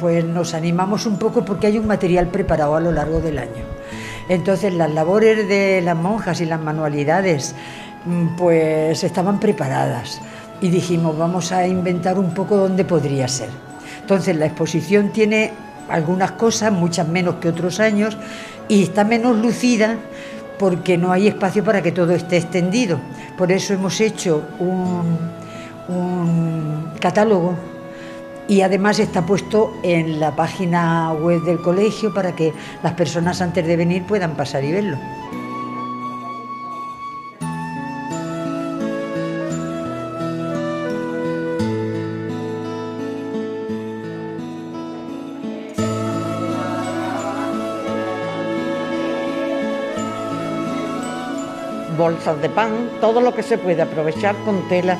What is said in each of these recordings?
pues nos animamos un poco porque hay un material preparado a lo largo del año. Entonces las labores de las monjas y las manualidades pues estaban preparadas y dijimos vamos a inventar un poco dónde podría ser. Entonces la exposición tiene algunas cosas, muchas menos que otros años, y está menos lucida porque no hay espacio para que todo esté extendido. Por eso hemos hecho un catálogo y además está puesto en la página web del colegio para que las personas antes de venir puedan pasar y verlo. Bolsas de pan, todo lo que se puede aprovechar con telas,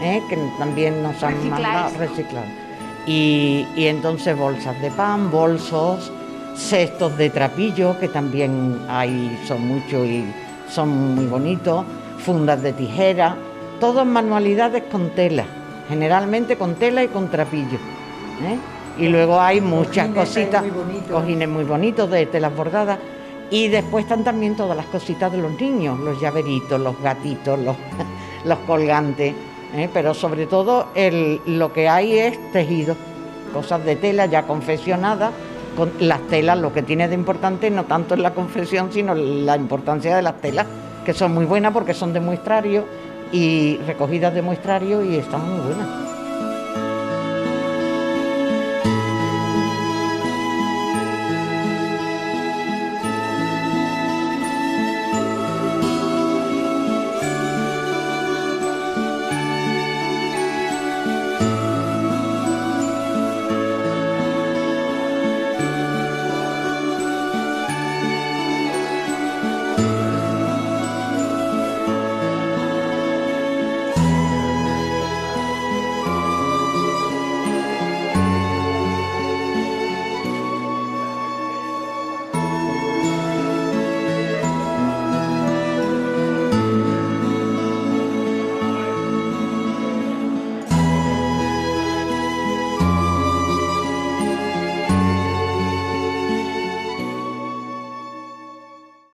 que también nos han mandado reciclar. Y entonces bolsas de pan, bolsos, cestos de trapillo, que también hay, son muchos y son muy bonitos, fundas de tijera, todas manualidades con tela, generalmente con tela y con trapillo. Y luego hay muchas cositas, cojines muy bonitos de telas bordadas. Y después están también todas las cositas de los niños, los llaveritos, los gatitos, los colgantes, pero sobre todo lo que hay es tejido, cosas de tela ya confeccionadas. Con las telas, lo que tiene de importante no tanto es la confección, sino la importancia de las telas, que son muy buenas porque son de muestrario y recogidas de muestrario y están muy buenas.